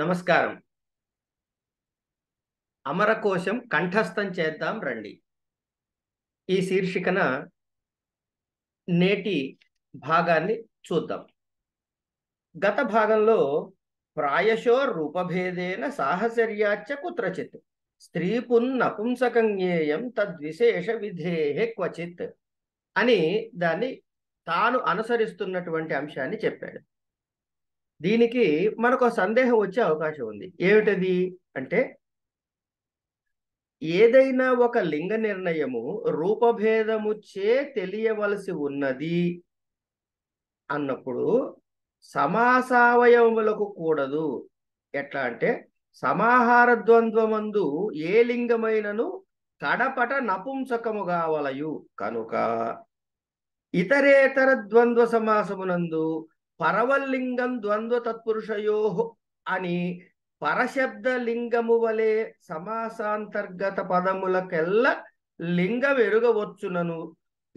నమస్కారం. అమరకోశం కంఠస్థం చేద్దాం రండి. ఈ శీర్షికన నేటి భాగాన్ని చూద్దాం. గత భాగంలో ప్రాయశో రూపభేదేన సాహచర్యాచ కుత్రచిత్ స్త్రీ పున్నపుంసకంగేయం తద్విశేష విధేహే క్వచిత్ అని దాన్ని తాను అనుసరిస్తున్నటువంటి అంశాన్ని చెప్పాడు. దీనికి మనకు సందేహం వచ్చే అవకాశం ఉంది. ఏమిటది అంటే, ఏదైనా ఒక లింగ నిర్ణయము రూపభేదముచే తెలియవలసి ఉన్నది అన్నప్పుడు సమాసావయవములకు కూడదు. ఎట్లా అంటే, సమాహార ద్వంద్వమందు ఏ లింగమైనను కడపట నపుంసకము కావలయు కనుక ఇతరేతర ద్వంద్వ సమాసమునందు పరవల్లింగం ద్వంద్వ తత్పురుషయో అని పరశబ్ద లింగము వలె సమాసాంతర్గత పదములకెల్లా లింగం ఎరుగవచ్చునను.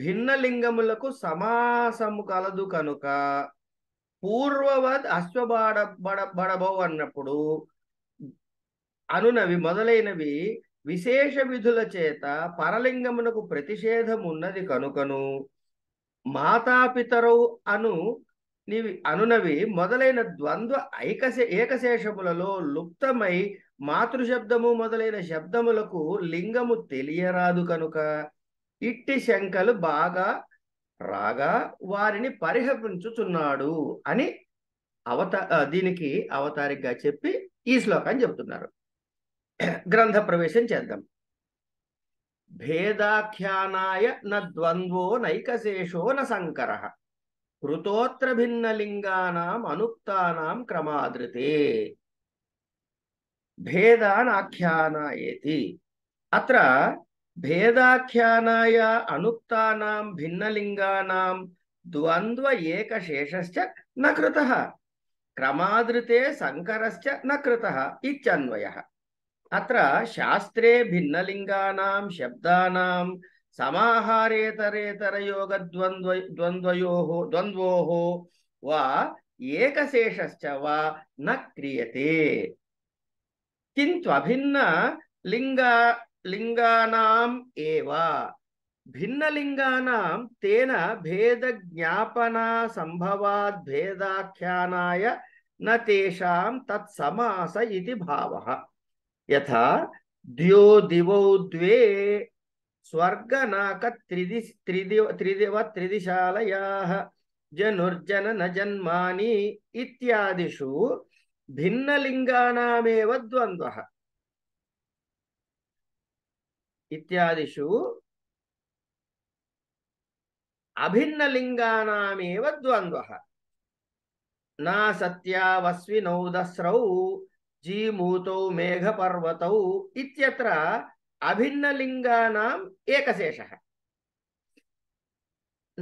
భిన్న లింగములకు సమాసము కలదు కనుక పూర్వవద్ అశ్వబడబడబడబవు అన్నప్పుడు అనునవి మొదలైనవి విశేష విధుల చేత పరలింగమునకు ప్రతిషేధం ఉన్నది కనుకను మాతాపితరౌ అనునవి మొదలైన ద్వంద్వ ఏకశేషములలో లుప్తమై మాతృశబ్దము మొదలైన శబ్దములకు లింగము తెలియరాదు కనుక ఇట్టి శంకలు బాగా రాగా వారిని పరిహరించుచున్నాడు అని దీనికి అవతారికగా చెప్పి ఈ శ్లోకాన్ని చెప్తున్నారు. గ్రంథ ప్రవేశం చేద్దాం. భేదాఖ్యానాయ నద్వంద్వో నైకశేషో నసంకరః కృతోత్ర భిన్న లింగానాం అనుక్తానాం క్రమాదృతే భేదానాఖ్యానాయేతి. అత్ర భేదాఖ్యానాయ అనుక్తానాం భిన్న లింగానాం ద్వంద్వ ఏకశేషశ్చ నకృతః క్రమాదృతే సంకరశ్చ నకృతః ఇత్యన్వయః. అత్ర శాస్త్రే భిన్న లింగానాం శబ్దానాం సమాహారేతరేతరయోగ ద్వంద్వోః వా ఏకశేషశ్చ వా న క్రియతే కింతు అభిన్న లింగానాం ఏవ భిన్న లింగానాం తేన భేద జ్ఞాపనా సంభవాద్ భేదాఖ్యానాయ న తేషాం తత్సమాస ఇతి భావః. యథా ద్యో దివౌ ద్వే స్వర్గనాక త్రిదిశాలయాః జనుర్జనన జన్మాని ఇత్యాదిషు భిన్న లింగానామేవ ద్వంద్వః ఇత్యాదిషు అభిన్న లింగానామేవ ద్వంద్వః నా సత్యావస్వినౌ దస్రౌ జీమూతౌ మేఘపర్వతౌ ఇత్యత్ర అభిన్న లింగానాం ఏకశేషః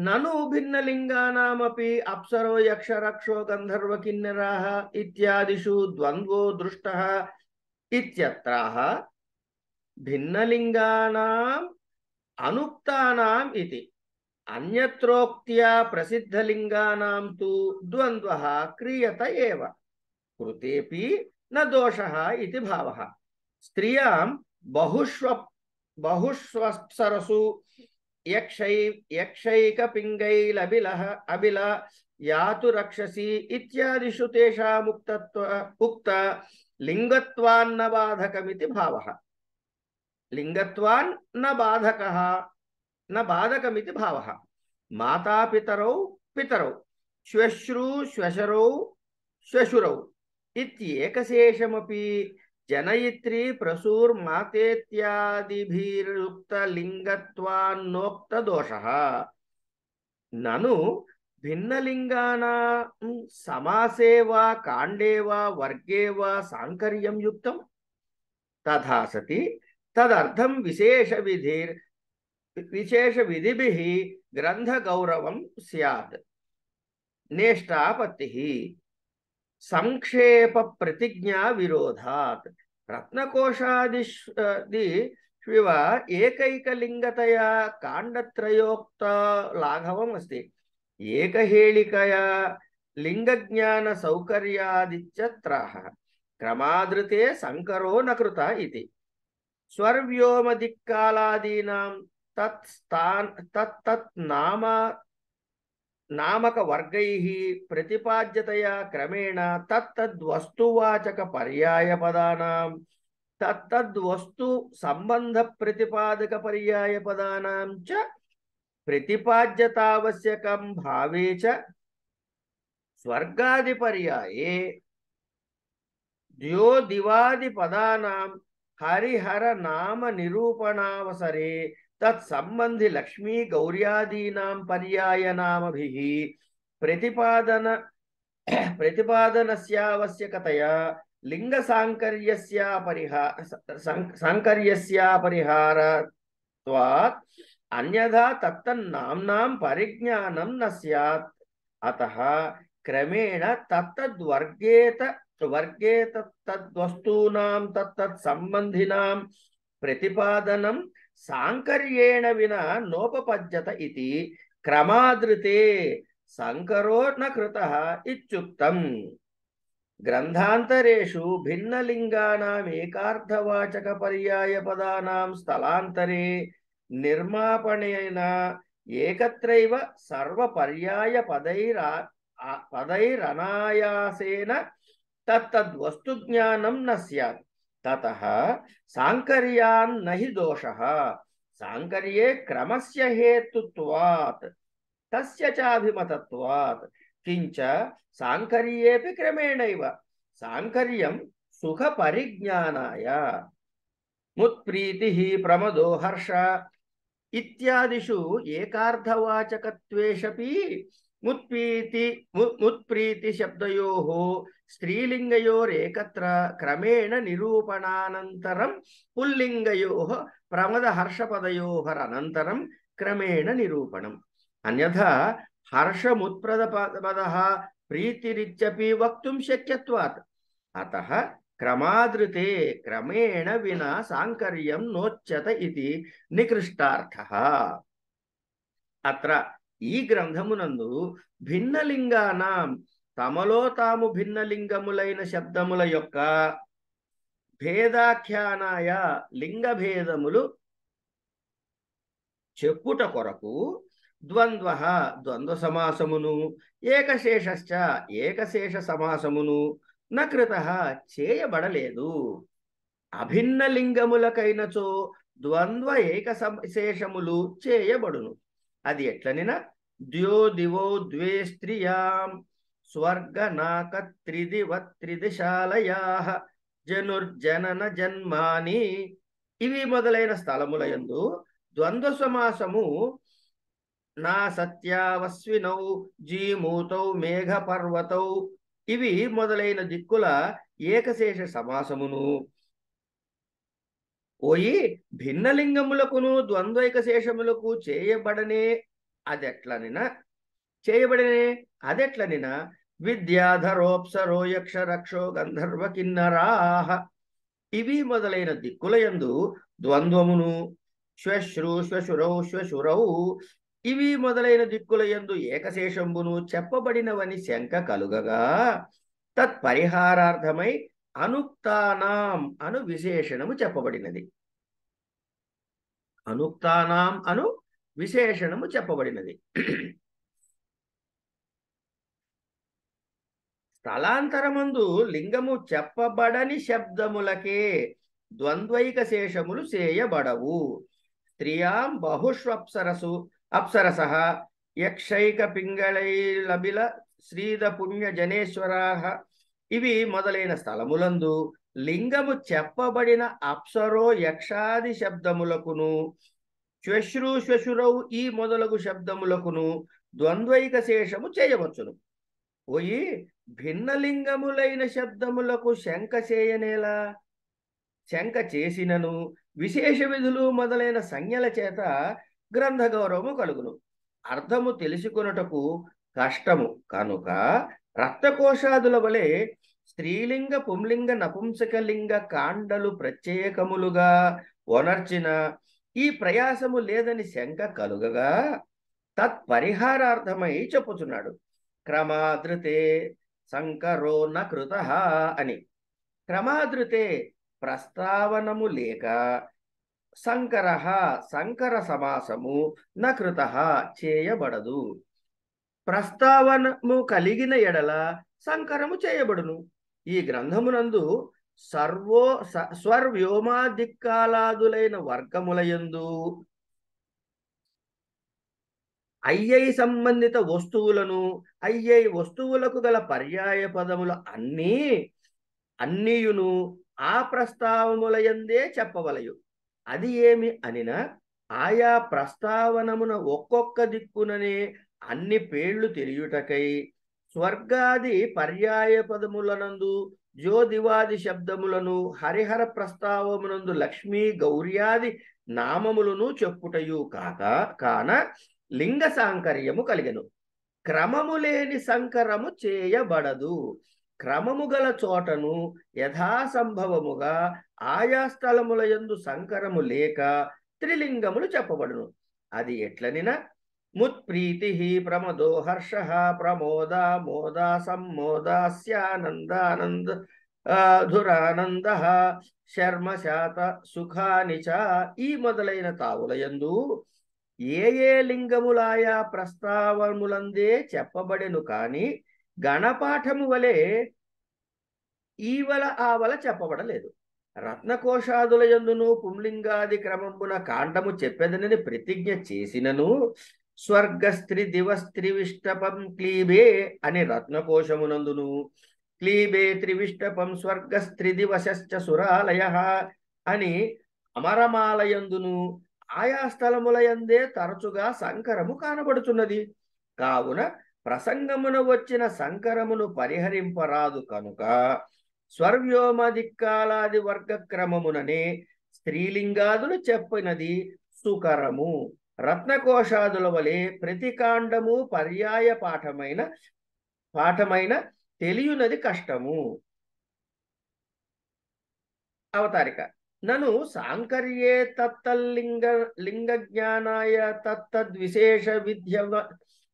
నను భిన్న లింగానామపి అప్సరో యక్ష రక్షో గంధర్వ కిన్నరాః ఇత్యాదిషు ద్వంద్వో దృష్టః ఇత్యత్ర భిన్న లింగానాం అనుక్తానాం ఇతి అన్యత్రోక్త్యా ప్రసిద్ధ లింగానాం తు ద్వంద్వః క్రియత ఏవ కృతేపి న దోషః ఇతి భావః. స్త్రీయాం బహుష్వప్సరసు యక్షైకపింగైలభిలః అభిల యాతు రక్షసి ఇత్యాదిషు తేషాం ఉక్త లింగత్వాన్న బాధకమితి భావః లింగత్వాన్న బాధకన బాధకమితి భావః. మాతాపితరౌ పితరౌ శ్వశ్రూశ్వశరౌ శ్వశురౌ ఇత్యేకశేషమపి జనయిత్రీ ప్రసూర్మాతేత్యాదిభిర్యుక్త లింగత్వాన్నోక్త దోషః నను భిన్న లింగానాం సమాసే వా కాండే వా వర్గే వా సాంకర్యం యుక్తం తథా సతి తదర్థం విశేష విధిభిః గ్రంథ గౌరవం స్యాత్ నేష్టాపత్తిః సంక్షేప ప్రతిజ్ఞా విరోధాత్ రత్నకోశాదిష్వివ ఏకైక లింగతయా కాండత్రయోక్త లాఘవం అస్తి ఏకహేళికయా లింగ జ్ఞాన సౌకర్యాదిత్యత్ర क्रमादृते संकरो न कृता इति स्वर्व्योम दिक्कालादीनां नामक वर्गैः प्रतिपाद्यतया क्रमेण तत्तद्वस्तुवाचक पर्याय पदानां तत्तद्वस्तु संबंध प्रतिपादक पर्याय पदानां च प्रतिपाद्यतावश्यकं भावे च स्वर्गादि पर्याये द्यो दिवादि पदानां हरिहर नाम निरूपणावसरे तत्संबंधि लक्ष्मी गौर्यादीनां पर्यायनामभिः प्रतिपादनस्यावश्यकतया लिंग सांकर्यस्यापरिहारत्वात् अन्यथा तत्तन्नाम्नां परिज्ञानं न स्यात्। अतः क्रमेण तत्तद्वर्गे तत्तद्वस्तूनां तत्तत्सम्बन्धिनां प्रतिपादनं सांकर्येण विना नोपपद्यत इति क्रमादृते संकरो न कृतः इत्युक्तम्। ग्रंथांतरेषु भिन्नलिंगानाम् एकार्थवाचक पर्याय पदानां स्थलांतरे निर्मापणेन एकत्रैव सर्वपर्याय पदैरनायासेन तत्तद्वस्तु ज्ञानं न स्यात्। ततः सांकर्यान् न हि दोषः सांकर्ये क्रमस्य हेतुत्वात् तस्य चाभिमतत्वात् किंच सांकर्येऽपि क्रमेणैव सांकर्यं सुख परिज्ञानाय मुत्प्रीतिः प्रमदो हर्ष इत्यादिषु एकार्थवाचकत्वेषपि मुत्प्रीति शब्दयोः स्त्रीलिंगयोरेकत्र क्रमेण निरूपणानन्तरं पुल्लिंगयोः प्रमद हर्षपदयोः अनन्तरं क्रमेण निरूपणम्। अन्यथा हर्षमुत्प्रद पदः प्रीतिरित्यपि वक्तुं शक्यत्वात्। अतः क्रमादृते क्रमेण विना सांकर्यं नोच्यत इति निकृष्टार्थः। अत्र ఈ గ్రంథమునందు భిన్నలింగానాం తమలో తాము భిన్నలింగములైన శబ్దముల యొక్క భేదాఖ్యానాయ లింగ భేదములు చెప్పుట కొరకు ద్వంద్వః ద్వంద్వ సమాసమును ఏకశేషశ్చ ఏకశేష సమాసమును నకృతః చేయబడలేదు। అభిన్న లింగములకైనచో ద్వంద్వ ఏక శేషములు చేయబడును। అది ఎట్లనినా ద్యో దివో ద్వే స్త్రియాం స్వర్గనాక త్రిదివ త్రిదిశాలయాః జనుర్జనన జన్మాని ఇవి మొదలైన స్థలములయందు ద్వంద్వ సమాసము నా సత్యావస్వినౌ జీమూతౌ మేఘపర్వతౌ ఇవి మొదలైన దిక్కుల ఏకశేష సమాసమును పోయి భిన్నలింగములకును ద్వంద్వైకశేషములకు చేయబడనే అదెట్లనిన విద్యాధరోప్సరో యక్షరక్షో గంధర్వ కిన్నరాః ఇవి మొదలైన దిక్కులయందు ద్వంద్వమును శ్వశ్రౌ ఇవి మొదలైన దిక్కులయందు ఏకశేషంబును చెప్పబడినవని శంక కలుగగా తత్పరిహారార్థమై అనుక్తానాం అను విశేషణము చెప్పబడినది। అనుక్తానాం అను విశేషణము చెప్పబడినది। స్థలాంతరమందు లింగము చెప్పబడని శబ్దములకే ద్వంద్వైక శేషములు చేయబడవు। స్త్రియాం బహుష్వప్సరసు అప్సరసః యక్షైక పింగళైలబిల శ్రీద పుణ్య జనేశ్వరాః ఇవి మొదలైన స్థలములందు లింగము చెప్పబడిన అప్సరో యక్షాది శబ్దములకును శ్వశ్రురౌ ఈ మొదలగు శబ్దములకును ద్వంద్వైక శేషము చేయవచ్చును। పోయి భిన్నలింగములైన శబ్దములకు శంక చేయనేలా? శంక చేసినను విశేష విధులు మొదలైన సంజ్ఞల చేత గ్రంథ గౌరవము కలుగును। అర్థము తెలుసుకొనుటకు కష్టము కనుక రక్తకోశాదుల వలె స్త్రీలింగ పుంలింగ నపుంసకలింగ కాండలు ప్రత్యేకములుగా వనర్చిన ఈ ప్రయాసము లేదని శంక కలుగగా తత్పరిహారార్థమై చెప్పుచున్నాడు। క్రమాదృతే సంకరో న కృతః అని क्रमादृते प्रस्तावनमु लेक संकरः संकर समासमु नकृतः चेयबडदु। प्रस्तावनमु कलिगिन यडल संकरमु चेयबडुनु। ई ग्रंथमुनंदु सर्वो स्वर्व्योमादिक्कालादुलैन वर्गमुलयंदु అయ్యై సంబంధిత వస్తువులను అయ్యై వస్తువులకు గల పర్యాయ పదములు అన్నియును ఆ ప్రస్తావములయందే చెప్పవలయు. అది ఏమి అనినా ఆయా ప్రస్తావనమున ఒక్కొక్క దిక్కుననే అన్ని పేర్లు తెలియుటకై స్వర్గాది పర్యాయ పదములనందు జ్యోతివాది శబ్దములను హరిహర ప్రస్తావమునందు లక్ష్మీ గౌర్యాది నామములను చెప్పుటయు కాన लिंग सांकर्यमु कलिगेनु। क्रममु लेनि संकरमु चेयबडदु। क्रममु गल चोटनु यथासंभवमुगा आया स्थलमुलयंदु संकरमु लेक त्रिलिंगमुलु चेप्पबडुनु। अदि एट्लनिना मुत्प्रीतिः प्रमदो हर्षः प्रमोदा मोदा सम्मोदास्यानन्दानन्द धुरानन्दः शर्मशात सुखानिच ई मोदलैन तावुलयंदु ये लिंगमुलाया प्रस्तावमुलंदे चेप्पबडेनु कानी गणपाठमु वले ईवल आवल चेप्पबडलेदु। रत्नकोशादुलयंदुनु पुंलिंगादि क्रमंबुन कांडमु चेप्पेदननि प्रतिज्ञ चेसिननु स्वर्ग स्त्री दिवस त्रिविष्टपं क्लीबे अने रत्नकोशमुनंदुनु क्लीबे त्रिविष्टपं स्वर्ग स्त्री दिवसश्च सुरालयः अनि अमरमालयंदुनु ఆయా స్థలములయందే తరచుగా సంకరము కానబడుచున్నది. కావున ప్రసంగమున వచ్చిన సంకరమును పరిహరింపరాదు కనుక స్వర్వ్యోమదిక్కాలాది వర్గ క్రమముననే స్త్రీలింగాదులు చెప్పినది సుకరము. రత్నకోశాదుల వలె ప్రతి కాండము పర్యాయ పాఠమైన తెలియనది కష్టము. అవతారిక ननु सांकर्ये तत्तल्लिंग लिंग ज्ञानाय तत्तद्विशेष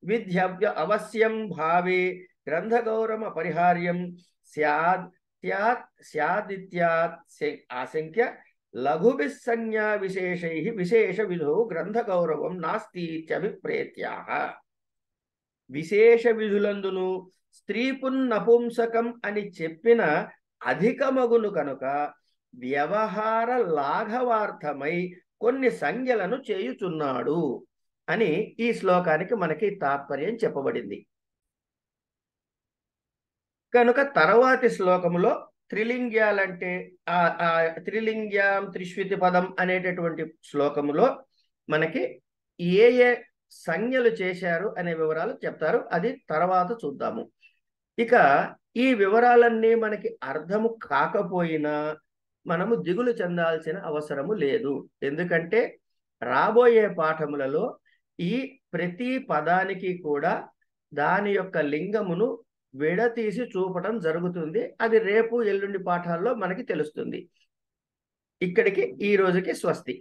विध्यव्य अवश्यं भावे ग्रंथ गौरम अपरिहार्यं स्याद् स्यादित्यात् आशंक्य लघुभिस्संज्ञा विशेषैः विशेष विधो ग्रंथ गौरवं नास्ति इत्यभिप्रेत्याः. विशेष विधुलंदुनु स्त्री पुन् नपुंसकं अनि चेप्पिन अधिकमगुनु कनुक व्यवहार लाघवार्थमై కొన్ని సంజ్ఞలను చేయుచున్నాడు అని ఈ శ్లోకానికి మనకి తాత్పర్యం చెప్పబడింది. కనుక తర్వాతి శ్లోకములో త్రిలింగ్యాలంటే ఆ త్రిలింగ్యం త్రిష్వితి పదం అనేటటువంటి శ్లోకములో మనకి ఏ సంజ్ఞలు చేశారు అనే వివరాలు చెప్తారు. అది తర్వాత చూద్దాము. ఇక ఈ వివరాలన్నీ మనకి అర్థము కాకపోయినా మనము దిగులు చెందాల్సిన అవసరము లేదు. ఎందుకంటే రాబోయే పాఠములలో ఈ ప్రతి పదానికి కూడా దాని యొక్క లింగమును విడతీసి చూపడం జరుగుతుంది. అది రేపు ఎల్లుండి పాఠాల్లో మనకి తెలుస్తుంది. ఇక్కడికి ఈ రోజుకి స్వస్తి.